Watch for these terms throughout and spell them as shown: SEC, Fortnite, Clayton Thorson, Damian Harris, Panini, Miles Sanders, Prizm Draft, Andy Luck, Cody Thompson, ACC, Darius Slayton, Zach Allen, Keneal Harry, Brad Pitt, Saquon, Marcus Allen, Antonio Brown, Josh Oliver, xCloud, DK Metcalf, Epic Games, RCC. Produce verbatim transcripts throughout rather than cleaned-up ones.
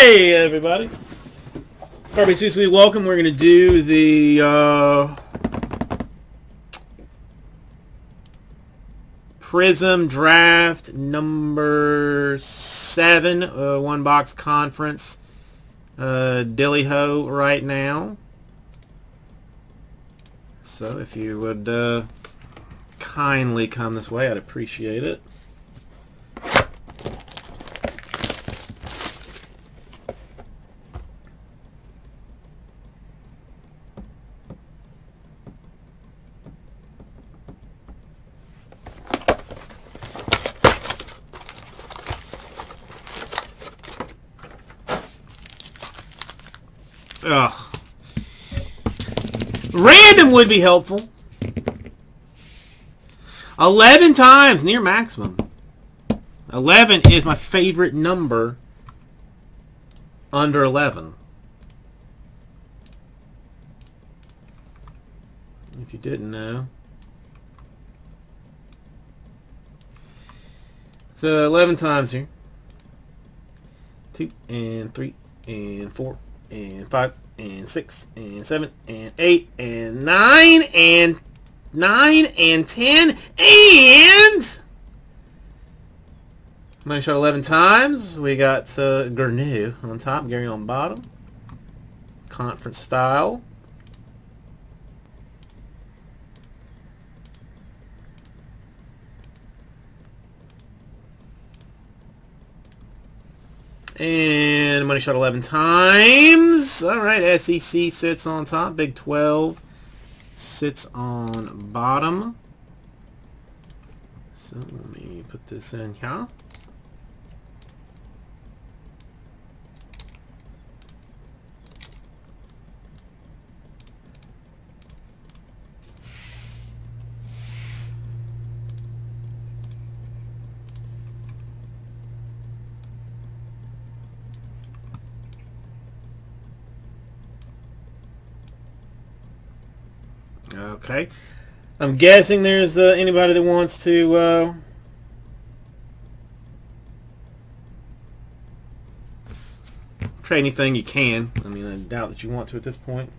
Hey everybody, R B C Sweet, welcome. We're going to do the uh, Prizm Draft number seven, uh, one box conference, uh, Dilly Ho right now. So if you would uh, kindly come this way, I'd appreciate it. Ugh. Random would be helpful. eleven times, near maximum. eleven is my favorite number under eleven. If you didn't know. So eleven times here. two and three and four. And five, and six, and seven, and eight, and nine, and nine, and ten, and... Nice shot eleven times. We got uh, Garneau on top, Gary on bottom. Conference style. And money shot eleven times. All right, S E C sits on top. Big twelve sits on bottom. So let me put this in here. Okay, I'm guessing there's uh, anybody that wants to uh, trade anything you can. I mean, I doubt that you want to at this point.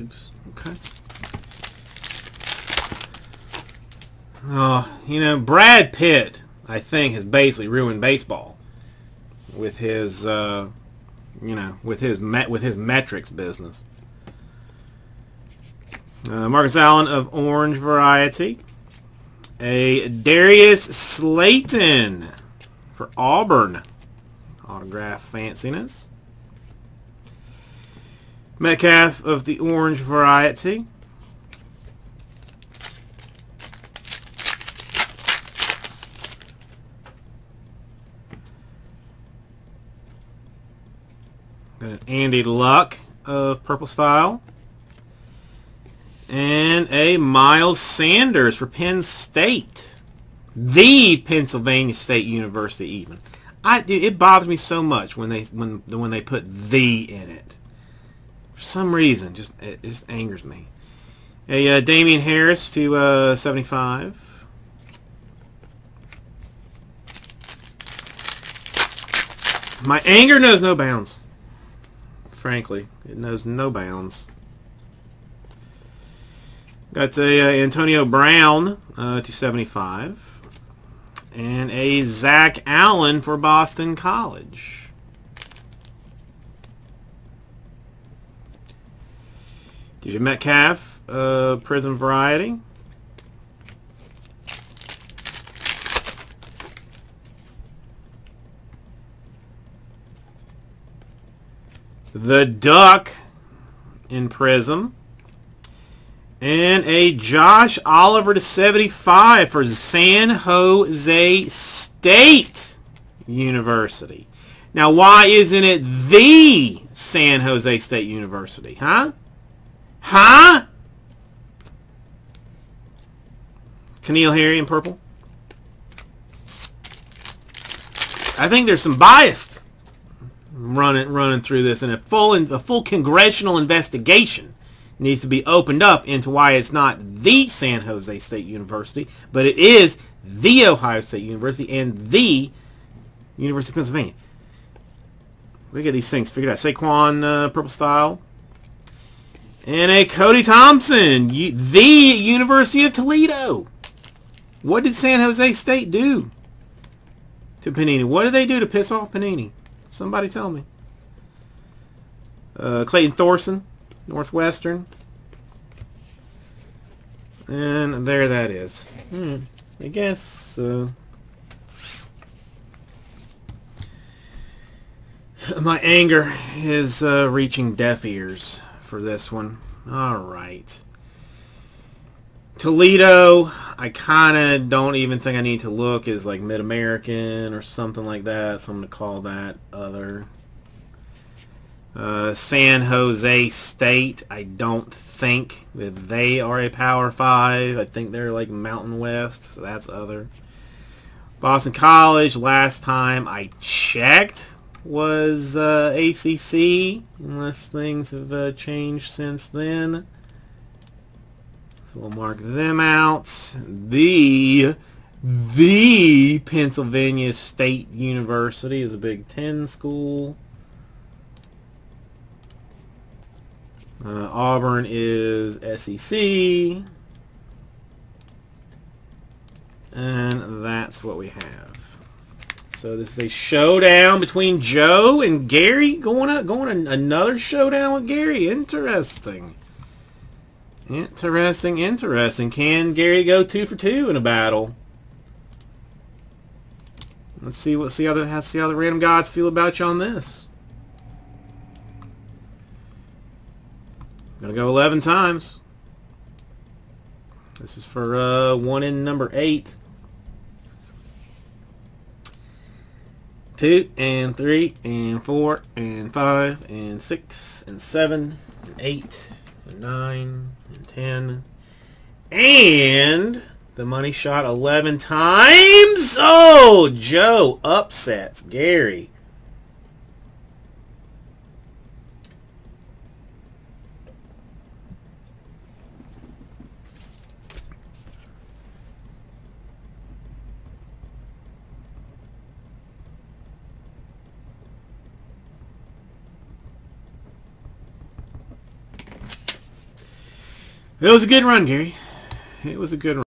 Oops, okay. Oh, you know, Brad Pitt, I think, has basically ruined baseball with his, uh, you know, with his met with his metrics business. Uh, Marcus Allen of orange variety, a Darius Slayton for Auburn, autograph fanciness. Metcalf of the orange variety. Then an Andy Luck of purple style. And a Miles Sanders for Penn State. The Pennsylvania State University even. I dude, it bothers me so much when they when when they put the in it. For some reason, just it just angers me. A uh, Damian Harris to uh, seventy-five. My anger knows no bounds. Frankly, it knows no bounds. Got a uh, Antonio Brown uh, to seventy-five, and a Zach Allen for Boston College. D K Metcalf, uh, Prizm variety. The Duck in Prizm. And a Josh Oliver to seventy-five for San Jose State University. Now, why isn't it the San Jose State University, huh? Huh? Keneal Harry in purple. I think there's some bias running running through this, and a full a full congressional investigation needs to be opened up into why it's not the San Jose State University, but it is the Ohio State University and the University of Pennsylvania. We get these things figured out. Saquon, uh, purple style. And a Cody Thompson, you, the University of Toledo. What did San Jose State do to Panini? What did they do to piss off Panini? Somebody tell me. Uh, Clayton Thorson, Northwestern. And there that is. Hmm, I guess... Uh, my anger is uh, reaching deaf ears for this one. All right. Toledo, I kind of don't even think I need to look, is like Mid-American or something like that. So I'm going to call that other. Uh, San Jose State, I don't think that they are a Power Five. I think they're like Mountain West, so that's other. Boston College, last time I checked, was uh, A C C, unless things have uh, changed since then. So we'll mark them out. The the Pennsylvania State University is a Big Ten school. Uh, Auburn is S E C. And that's what we have. So this is a showdown between Joe and Gary. Going up, going another showdown with Gary. Interesting, interesting, interesting. Can Gary go two for two in a battle? Let's see what see how the see how the random gods feel about you on this. I'm gonna go eleven times. This is for uh, one in number eight. Two, and three, and four, and five, and six, and seven, and eight, and nine, and ten. And the money shot eleven times. Oh, Joe upsets Gary. It was a good run, Gary. It was a good run.